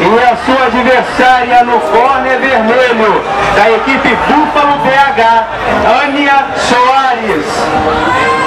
E a sua adversária no córner vermelho da equipe Búfalo BH, Anya Soares. What?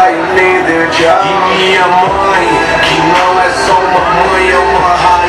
pai, nem de diabo. E minha mãe, que não é só uma mãe, é uma rainha.